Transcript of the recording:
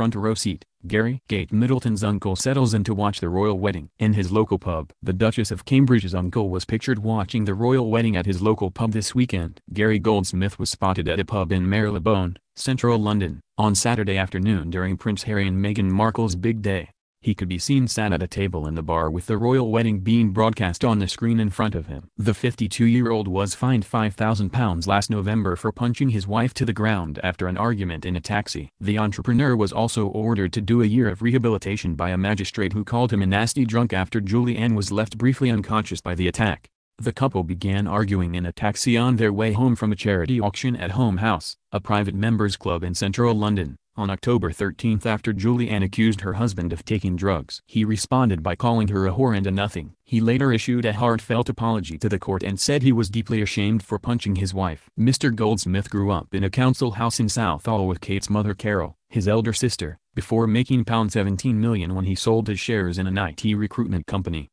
front row seat. Gary Kate Middleton's uncle settles in to watch the royal wedding in his local pub. The Duchess of Cambridge's uncle was pictured watching the royal wedding at his local pub this weekend. Gary Goldsmith was spotted at a pub in Marylebone, central London, on Saturday afternoon during Prince Harry and Meghan Markle's big day. He could be seen sat at a table in the bar with the royal wedding being broadcast on the screen in front of him. The 52-year-old was fined £5,000 last November for punching his wife to the ground after an argument in a taxi. The entrepreneur was also ordered to do a year of rehabilitation by a magistrate who called him a nasty drunk after Julianne was left briefly unconscious by the attack. The couple began arguing in a taxi on their way home from a charity auction at Home House, a private members' club in central London, on October 13 after Julianne accused her husband of taking drugs. He responded by calling her a whore and a nothing. He later issued a heartfelt apology to the court and said he was deeply ashamed for punching his wife. Mr. Goldsmith grew up in a council house in Southall with Kate's mother Carol, his elder sister, before making £17 million when he sold his shares in an IT recruitment company.